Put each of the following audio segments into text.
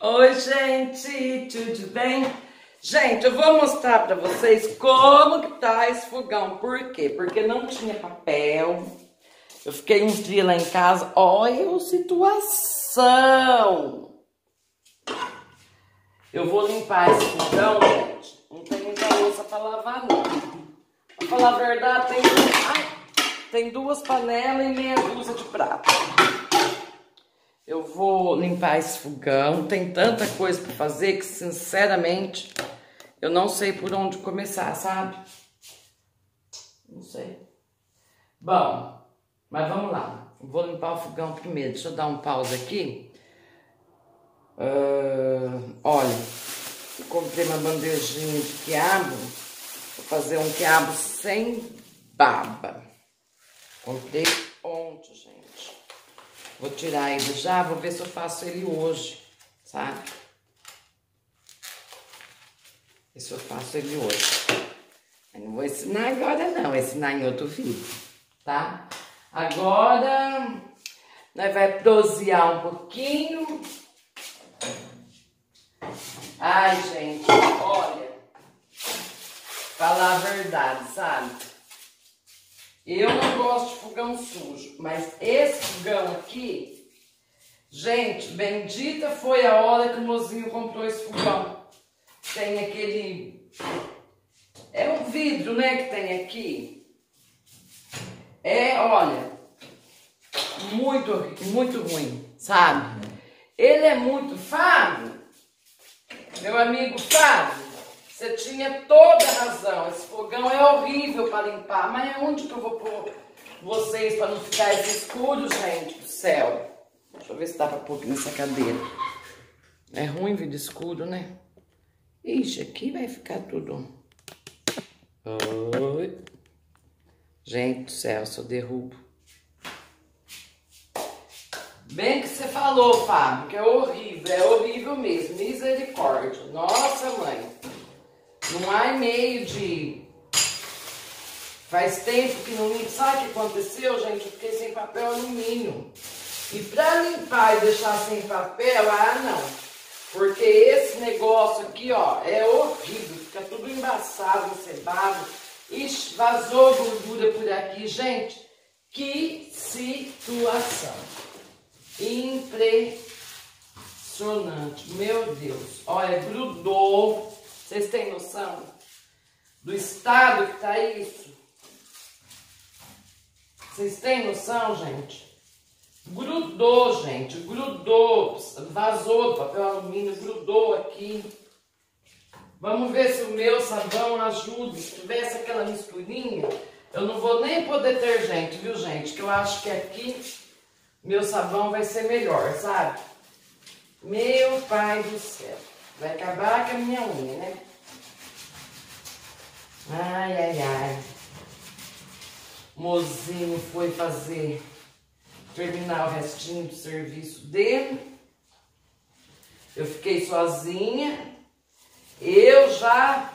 Oi gente, tudo bem? Gente, eu vou mostrar pra vocês como que tá esse fogão. Por quê? Porque não tinha papel. Eu fiquei uns dias lá em casa. Olha a situação. Eu vou limpar esse fogão, gente. Não tem muita louça pra lavar, não. Pra falar a verdade, tem duas panelas e meia dúzia de prato. Eu vou limpar esse fogão. Tem tanta coisa pra fazer que, sinceramente, eu não sei por onde começar, sabe? Não sei. Bom, mas vamos lá. Eu vou limpar o fogão primeiro. Deixa eu dar um pause aqui. Olha, eu comprei uma bandejinha de quiabo. Vou fazer um quiabo sem baba. Comprei ontem, gente. Vou tirar ele já, vou ver se eu faço ele hoje, sabe? Ver se eu faço ele hoje. Eu não vou ensinar agora não, vou ensinar em outro vídeo, tá? Agora, nós vai prosear um pouquinho. Ai, gente, olha, falar a verdade, sabe? Eu não gosto de fogão sujo, mas esse fogão aqui, gente, bendita foi a hora que o mozinho comprou esse fogão. Tem aquele... é um vidro, né, que tem aqui. É, olha, muito ruim, sabe? Ele é muito... Fábio, meu amigo Fábio, você tinha toda a razão. Esse fogão é horrível para limpar. Mas onde que eu vou pôr vocês para não ficar esse escuro, gente do céu? Deixa eu ver se dá para pôr aqui nessa cadeira. É ruim vídeo escuro, né? Ixi, aqui vai ficar tudo. Oi. Gente do céu, só derrubo. Bem que você falou, Fábio, que é horrível mesmo. Misericórdia. Nossa, mãe. Não há e-mail de... Faz tempo que não limpo. Sabe o que aconteceu, gente? Eu fiquei sem papel alumínio. E pra limpar e deixar sem papel, ah, não. Porque esse negócio aqui, ó, é horrível. Fica tudo embaçado, encebado. Ixi, vazou gordura por aqui. Gente, que situação. Impressionante. Meu Deus. Olha, grudou... Vocês têm noção do estado que tá isso? Vocês têm noção, gente? Grudou, gente. Grudou. Vazou do papel alumínio. Grudou aqui. Vamos ver se o meu sabão ajuda. Se tivesse aquela misturinha, eu não vou nem pôr detergente, viu, gente? Que eu acho que aqui meu sabão vai ser melhor, sabe? Meu pai do céu. Vai acabar com a minha unha, né? Ai, ai, ai. Mozinho foi fazer, terminar o restinho do serviço dele. Eu fiquei sozinha. Eu já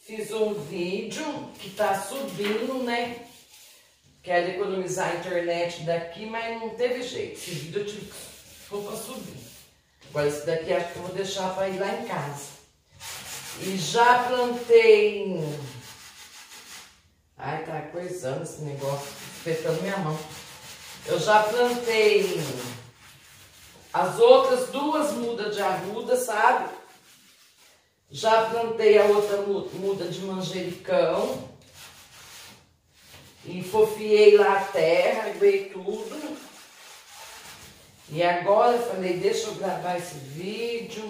fiz um vídeo que tá subindo, né? Quero economizar a internet daqui, mas não teve jeito. Esse vídeo eu tive que pôr pra subir. Agora esse daqui acho que eu vou deixar para ir lá em casa. E já plantei... Ai, tá coisando esse negócio, espetando minha mão. Eu já plantei as outras duas mudas de arruda, sabe? Já plantei a outra muda de manjericão. E fofiei lá a terra, aguei tudo. E agora eu falei, deixa eu gravar esse vídeo.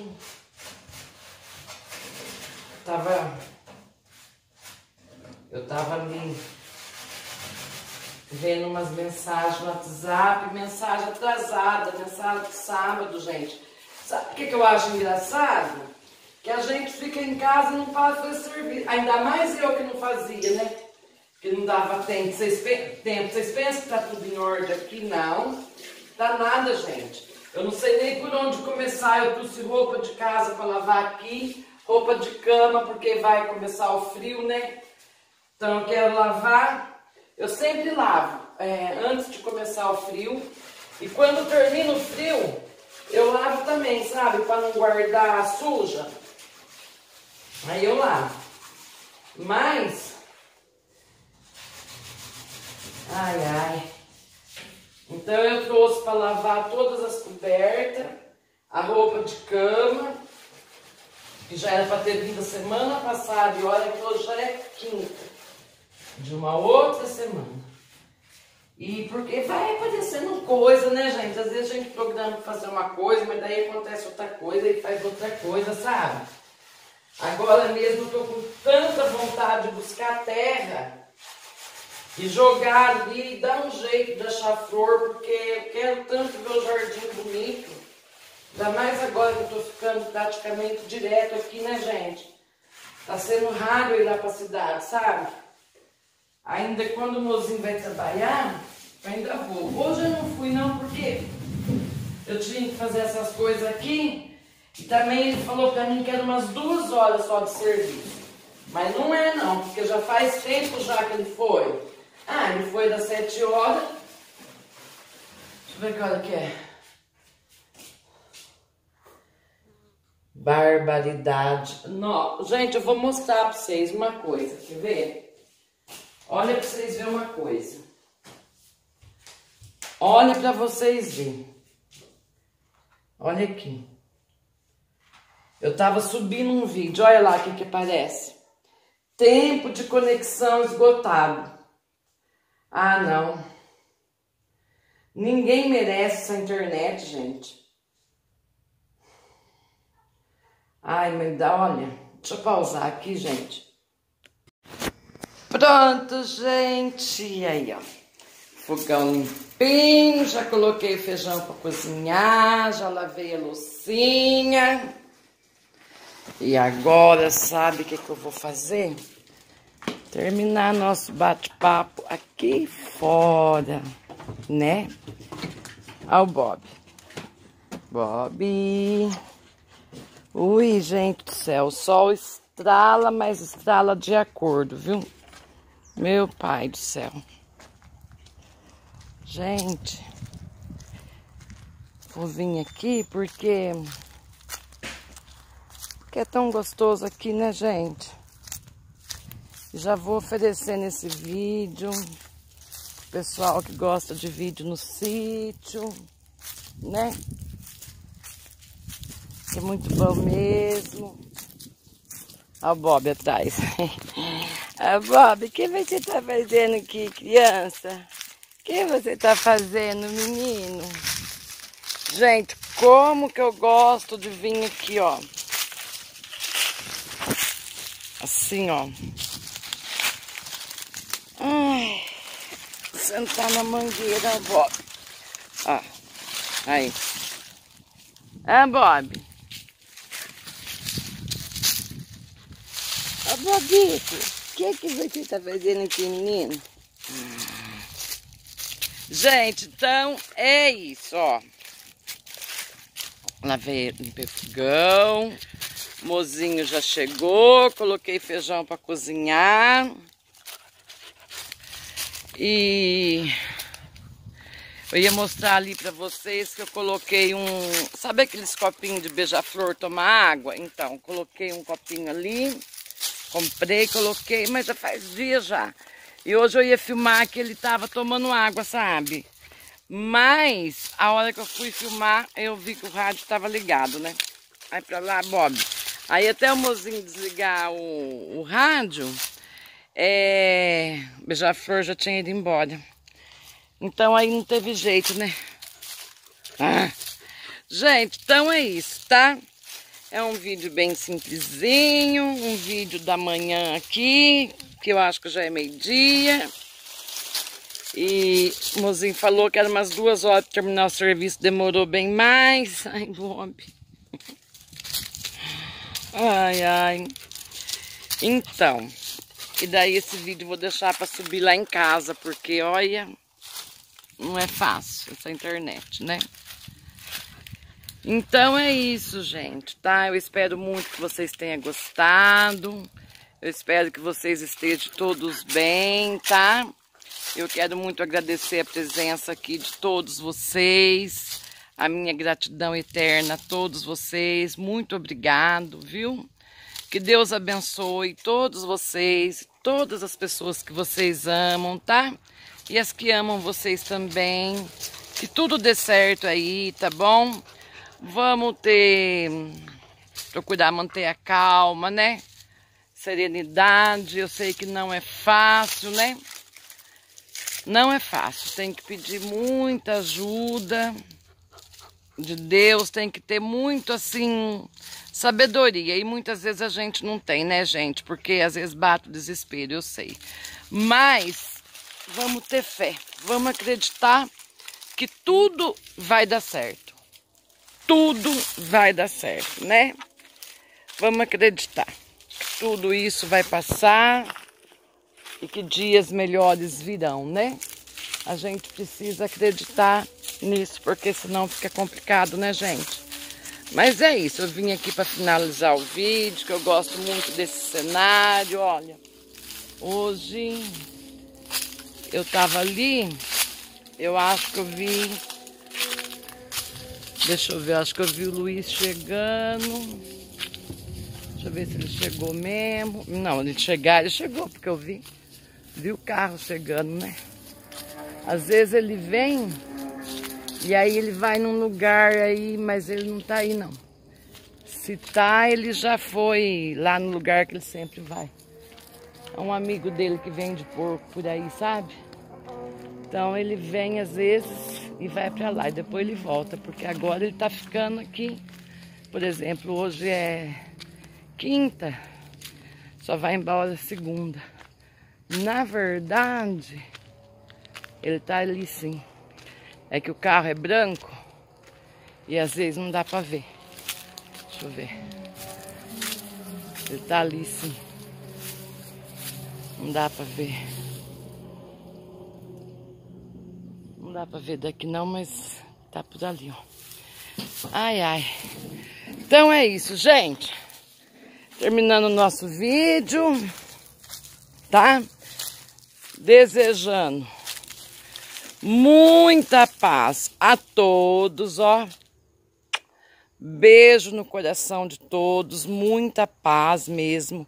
Eu tava ali vendo umas mensagens no WhatsApp, mensagem atrasada, mensagem de sábado, gente. Sabe o que eu acho engraçado? Que a gente fica em casa e não faz o serviço. Ainda mais eu que não fazia, né? Que não dava tempo. Vocês pensam que tá tudo em ordem aqui? Não. Dá nada, gente. Eu não sei nem por onde começar. Eu trouxe roupa de casa para lavar aqui, roupa de cama, porque vai começar o frio, né? Então eu quero lavar. Eu sempre lavo antes de começar o frio. E quando termina o frio, Eu lavo também, sabe? Para não guardar suja. Aí eu lavo. Mas... ai, ai. Então eu trouxe para lavar todas as cobertas, a roupa de cama, que já era para ter vindo semana passada, e olha que hoje já é quinta de uma outra semana. E porque vai acontecendo coisa, né, gente? Às vezes a gente programa para fazer uma coisa, mas daí acontece outra coisa e faz outra coisa, sabe? Agora mesmo eu tô com tanta vontade de buscar terra e jogar ali, e dar um jeito de achar flor, porque eu quero tanto ver o jardim bonito. Ainda mais agora que eu tô ficando praticamente direto aqui, né, gente? Tá sendo raro ir lá pra cidade, sabe? Ainda quando o mozinho vai trabalhar, ainda vou. Hoje eu não fui não, porque eu tinha que fazer essas coisas aqui. E também ele falou pra mim que era umas 2 horas só de serviço. Mas não é não, porque já faz tempo já que ele foi. Ah, ele foi das 7 horas. Deixa eu ver que hora que é. Barbaridade. Não, gente, eu vou mostrar pra vocês uma coisa, quer ver? Olha pra vocês verem uma coisa. Olha pra vocês verem. Olha aqui. Eu tava subindo um vídeo, olha lá o que que aparece. Tempo de conexão esgotado. Ah, não. Ninguém merece essa internet, gente. Ai, mãe, olha. Deixa eu pausar aqui, gente. Pronto, gente. E aí, ó. Fogão limpinho. Já coloquei o feijão pra cozinhar. Já lavei a loucinha. E agora, sabe o que que eu vou fazer? Terminar nosso bate-papo aqui fora, né? Olha o Bob. Bob. Ui, gente do céu. O sol estrala, mas estrala de acordo, viu? Meu pai do céu. Gente. Vou vir aqui porque é tão gostoso aqui, né, gente? Já vou oferecendo esse vídeo, pessoal que gosta de vídeo no sítio, né? É muito bom mesmo. Olha o Bob atrás. Ah, Bob, o que você tá fazendo aqui, criança? O que você tá fazendo, menino? Gente, como que eu gosto de vir aqui, ó. Assim, ó. Sentar na mangueira, Bob. Ó, aí. Ah, Bob. Ó, Bobito, o que que você tá fazendo aqui, menino? Gente, então é isso, ó. Lavei, limpei o fogão. O mozinho já chegou. Coloquei feijão pra cozinhar. E eu ia mostrar ali pra vocês que eu coloquei um... sabe aqueles copinhos de beija-flor tomar água? Então, coloquei um copinho ali, comprei, coloquei, mas já faz dia já. E hoje eu ia filmar que ele tava tomando água, sabe? Mas a hora que eu fui filmar, eu vi que o rádio tava ligado, né? Aí pra lá, Bob. Aí até o mozinho desligar o rádio... beija-flor já tinha ido embora. Então aí não teve jeito, né? Ah. Gente, então é isso, tá? É um vídeo bem simplesinho. Um vídeo da manhã aqui, que eu acho que já é meio-dia. E o mozinho falou que era umas 2 horas para terminar o serviço. Demorou bem mais. Ai, Bob. Ai, ai. Então... e daí esse vídeo eu vou deixar para subir lá em casa, porque, olha, não é fácil essa internet, né? Então é isso, gente, tá? Eu espero muito que vocês tenham gostado. Eu espero que vocês estejam todos bem, tá? Eu quero muito agradecer a presença aqui de todos vocês. a minha gratidão eterna a todos vocês. Muito obrigado, viu? Que Deus abençoe todos vocês, todas as pessoas que vocês amam, tá? E as que amam vocês também. Que tudo dê certo aí, tá bom? Vamos procurar manter a calma, né? Serenidade, eu sei que não é fácil, né? Não é fácil, tem que pedir muita ajuda de Deus, tem que ter muito, assim, sabedoria. E muitas vezes a gente não tem, né, gente? Porque às vezes bate o desespero, eu sei. Mas vamos ter fé, vamos acreditar que tudo vai dar certo. Tudo vai dar certo, né? Vamos acreditar que tudo isso vai passar e que dias melhores virão, né? A gente precisa acreditar nisso, porque senão fica complicado, né, gente? Mas é isso, eu vim aqui para finalizar o vídeo, que eu gosto muito desse cenário. Olha, hoje eu tava ali, eu acho que eu vi... Deixa eu ver, acho que eu vi o Luiz chegando. Deixa eu ver se ele chegou mesmo. Não, ele chegou, porque eu vi o carro chegando, né? Às vezes ele vem e aí ele vai num lugar aí, mas ele não tá aí, não. Se tá, ele já foi lá no lugar que ele sempre vai. É um amigo dele que vende porco por aí, sabe? Então ele vem às vezes e vai para lá, e depois ele volta, porque agora ele tá ficando aqui. Por exemplo, hoje é quinta, só vai embora segunda. Na verdade, ele tá ali sim. É que o carro é branco e às vezes não dá para ver. Deixa eu ver. Ele tá ali sim. Não dá para ver. Não dá pra ver daqui não, mas tá por ali, ó. Ai, ai. Então é isso, gente. Terminando o nosso vídeo, tá? Desejando muita paz a todos, ó. Beijo no coração de todos, muita paz mesmo.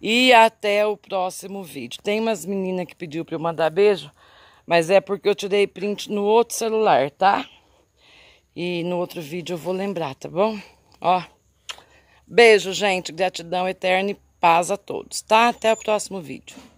E até o próximo vídeo. Tem umas meninas que pediu pra eu mandar beijo, mas é porque eu tirei print no outro celular, tá? E no outro vídeo eu vou lembrar, tá bom? Ó, beijo, gente, gratidão eterna e paz a todos, tá? Até o próximo vídeo.